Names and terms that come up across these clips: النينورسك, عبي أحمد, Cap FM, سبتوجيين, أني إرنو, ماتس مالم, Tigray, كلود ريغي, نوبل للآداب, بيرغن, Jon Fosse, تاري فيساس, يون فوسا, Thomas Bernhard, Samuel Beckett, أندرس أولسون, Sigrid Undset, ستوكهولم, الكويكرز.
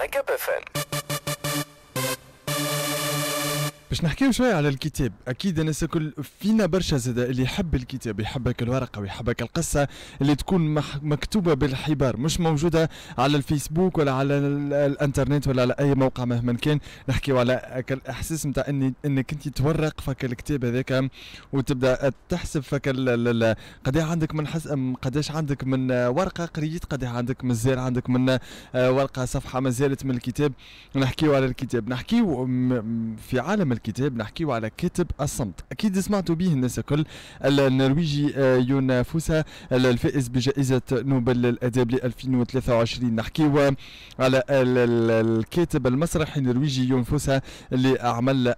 على كبفن. باش نحكيو شويه على الكتاب، اكيد الناس الكل فينا برشا زاده اللي يحب الكتاب، يحبك الورقه ويحبك القصه اللي تكون مكتوبه بالحبار، مش موجوده على الفيسبوك ولا على الانترنت ولا على اي موقع مهما كان. نحكيو على الاحساس نتاع انك انت تورق فك الكتاب هذاك وتبدا تحسب فك قداش عندك من قداش عندك من ورقه قريت، قداش عندك مازال عندك من ورقه صفحه مازالت من الكتاب. نحكيو على الكتاب، نحكيو في عالم الكتاب، نحكيو على كاتب الصمت، اكيد سمعتوا به الناس الكل، النرويجي يون فوسا الفائز بجائزه نوبل للاداب ل 2023. نحكيو على الكاتب المسرحي النرويجي يون فوسا اللي عمل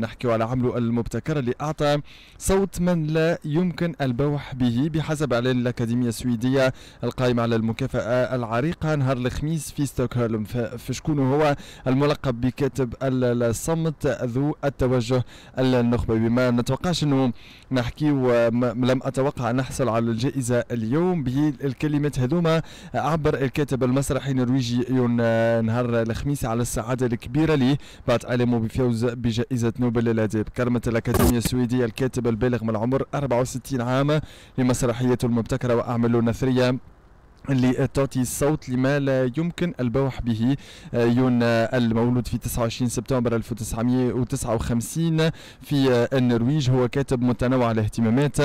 نحكيو على عمله المبتكر اللي اعطى صوت من لا يمكن البوح به بحسب اعلان الاكاديميه السويديه القائمه على المكافاه العريقه نهار الخميس في ستوكهولم. فشكون هو الملقب بكاتب الصمت ذو التوجه النخبه؟ بما نتوقعش انه نحكيو، لم اتوقع نحصل على الجائزه اليوم بالكلمات هذوما. عبر الكاتب المسرحي النرويجي نهار الخميس على السعاده الكبيره ليه بعد اعلامه بفوز بجائزه نوبل للاداب. كرمت الاكاديميه السويديه الكاتب البالغ من العمر 64 عاما لمسرحيته المبتكره واعماله النثريه اللي تعطي الصوت لما لا يمكن البوح به. يون المولود في 29 سبتمبر 1959 في النرويج، هو كاتب متنوع الاهتمامات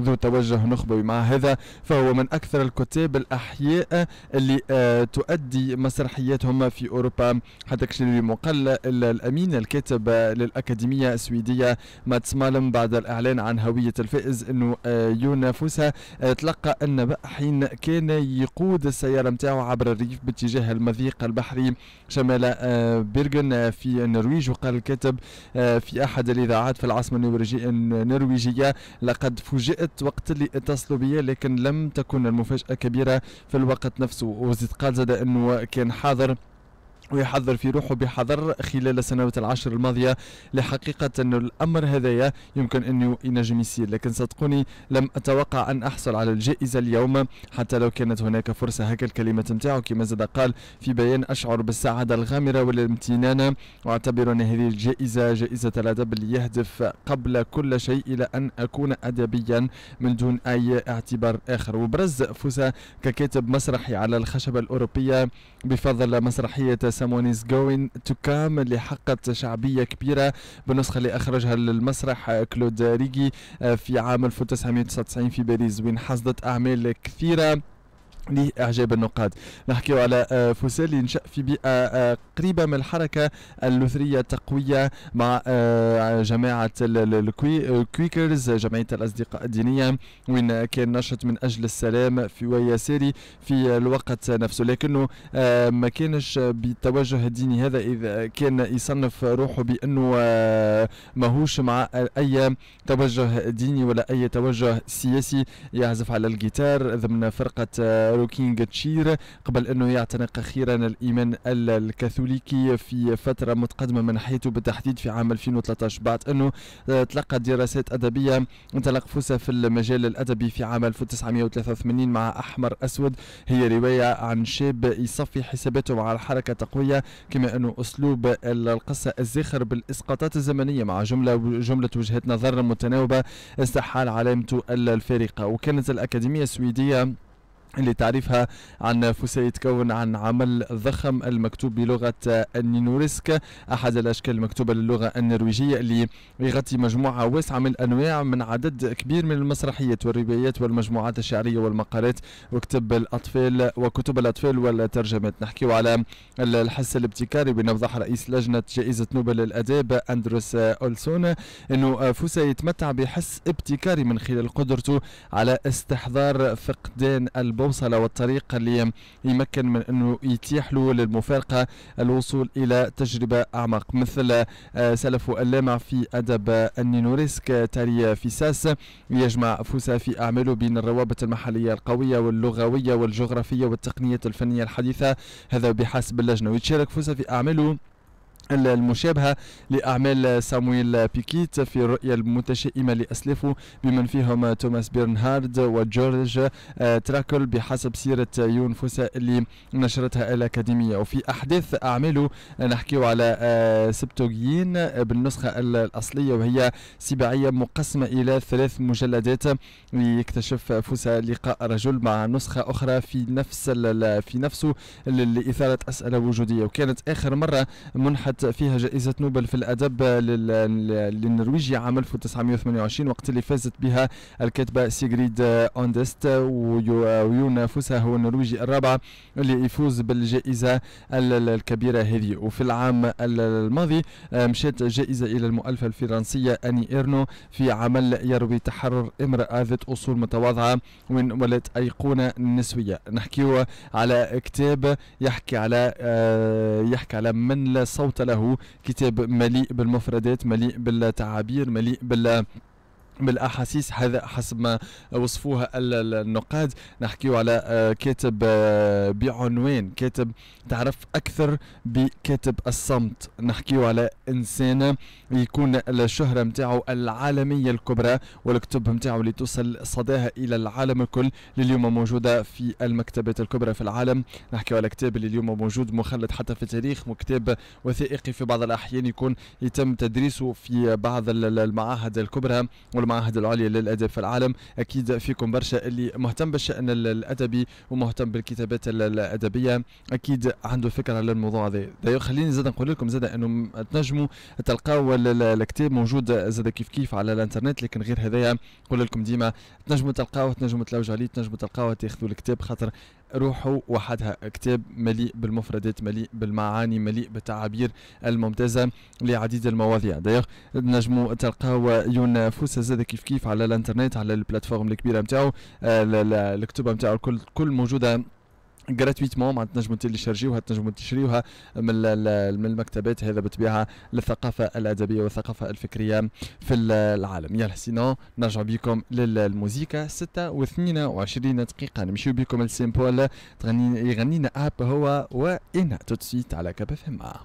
ذو توجه نخبوي. مع هذا فهو من أكثر الكتاب الأحياء اللي تؤدي مسرحياتهم في أوروبا. حتى كشري مقل الأمين الكاتب للأكاديمية السويدية ماتس مالم بعد الإعلان عن هوية الفائز أنه يون فوسا تلقى النبأ حين كان يقود السيارة متاعو عبر الريف باتجاه المضيق البحري شمال بيرغن في النرويج. وقال الكاتب في أحد الإذاعات في العاصمة النرويجية: لقد فوجئت وقت اللي اتصلوا بي، لكن لم تكن المفاجأة كبيرة في الوقت نفسه. وزيد قال زاد أنه كان حاضر ويحضر في روحه بحذر خلال السنوات العشر الماضية لحقيقة أن الأمر هذايا يمكن أنه ينجم يصير، لكن صدقوني لم أتوقع أن أحصل على الجائزة اليوم حتى لو كانت هناك فرصة. هكا الكلمات نتاعو. كما زاد قال في بيان: أشعر بالسعادة الغامرة والامتنان، وأعتبر أن هذه الجائزة جائزة الأدب اللي يهدف قبل كل شيء إلى أن أكون أدبيا من دون أي اعتبار آخر. وبرز فوسا ككاتب مسرحي على الخشبة الأوروبية بفضل مسرحية Someone Is Going to Come اللي حققت شعبية كبيرة بالنسخة اللي أخرجها للمسرح كلود ريغي في عام 1999 في باريس، وين حصدت أعمال كثيرة لإعجاب النقاد. نحكيو على فوسا اللي نشأ في بيئة قريبة من الحركة اللوثرية التقوية مع جماعة الكويكرز، جمعية الأصدقاء الدينية، وين كان نشط من أجل السلام في ويساري في الوقت نفسه، لكنه ما كانش بالتوجه الديني هذا، إذ كان يصنف روحه بأنه ماهوش مع أي توجه ديني ولا أي توجه سياسي. يعزف على الجيتار ضمن فرقة روكينج تشير قبل أنه يعتنق أخيرا الإيمان الكاثوليكي في فترة متقدمة من حياته، بالتحديد في عام 2013 بعد أنه تلقى دراسات أدبية. انطلق فوسا في المجال الأدبي في عام 1983 مع أحمر أسود، هي رواية عن شاب يصفي حساباته مع الحركة تقوية، كما أنه أسلوب القصة الزاخر بالإسقاطات الزمنية مع جملة وجهات نظر متناوبة استحال علامته الفارقة. وكانت الأكاديمية السويدية اللي تعريفها عن فوسا يتكون عن عمل ضخم المكتوب بلغة النينورسك، أحد الأشكال المكتوبة للغة النرويجية، اللي يغطي مجموعة واسعة من الأنواع من عدد كبير من المسرحيات والروايات والمجموعات الشعرية والمقالات وكتب الأطفال والترجمات. نحكيو على الحس الابتكاري. بنوضح رئيس لجنة جائزة نوبل للآداب أندرس أولسون أنه فوسا يتمتع بحس ابتكاري من خلال قدرته على استحضار فقدان البوصلة والطريق اللي يمكن من انه يتيح له للمفارقة الوصول الى تجربة اعمق، مثل سلفه اللامع في ادب النينورسك تاري فيساس. يجمع فوسا في اعماله بين الروابط المحلية القوية واللغوية والجغرافية والتقنية الفنية الحديثة، هذا بحسب اللجنة. ويتشارك فوسا في اعماله المشابهة لأعمال سامويل بيكيت في الرؤية المتشائمة لأسلافه بمن فيهم توماس بيرنهارد وجورج تراكل بحسب سيرة يون فوسا اللي نشرتها الأكاديمية. وفي أحداث أعماله نحكيه على سبتوجيين بالنسخة الأصلية وهي سباعية مقسمة إلى 3 مجلدات. يكتشف فوسا لقاء رجل مع نسخة أخرى في نفسه لإثارة أسئلة وجودية، وكانت آخر مرة منحت فيها جائزة نوبل في الأدب للنرويجي عام 1928 وقت اللي فازت بها الكاتبة سيغريد أوندست. ويون فوسا هو النرويجي الرابع اللي يفوز بالجائزة الكبيرة هذه. وفي العام الماضي مشات جائزة إلى المؤلفة الفرنسية أني إرنو في عمل يروي تحرر امرأة ذات أصول متواضعة ومن ولد أيقونة نسوية. نحكيه على كتاب يحكي على من لا صوت له، كتاب مليء بالمفردات، مليء بالتعابير، مليء بالأحاسيس، هذا حسب ما وصفوها النقاد. نحكيه على كاتب بعنوان كاتب تعرف أكثر بكاتب الصمت. نحكيه على إنسان يكون الشهرة متاعه العالمية الكبرى والكتب متاعه اللي توصل صداها إلى العالم الكل لليوم موجودة في المكتبات الكبرى في العالم. نحكيه على كتاب اللي اليوم موجود مخلد حتى في التاريخ، وكتاب وثائقي في بعض الأحيان يكون يتم تدريسه في بعض المعاهد الكبرى والمعاهد العليا للادب في العالم. اكيد فيكم برشا اللي مهتم بالشان الادبي ومهتم بالكتابات الادبيه، اكيد عنده فكره على الموضوع هذا. خليني زاد نقول لكم زاد انه تنجموا تلقاو الكتاب موجود زاد كيف على الانترنت، لكن غير هذايا نقول لكم ديما تنجموا تلقاوه، تنجموا تلوجوا عليه، تنجموا تلقاوه، تاخذوا الكتاب خاطر روحوا وحدها. كتاب مليء بالمفردات، مليء بالمعاني، مليء بالتعابير الممتازه لعديد المواضيع. نجموا تلقاو يون فوسا زاد كيف على الانترنت، على البلاتفورم الكبيره نتاعو. الكتب نتاعو الكل موجوده جراتويتمون، معناتها تنجموا تيليشارجيوها، تنجموا تشريوها من المكتبات. هذا بالطبيعه للثقافه الادبيه والثقافه الفكريه في العالم. يلا سينو نرجع بكم للموسيقى. 26:22 نمشيو بكم لسيمبول يغنينا اب هو وانا توت سويت على كاب FM.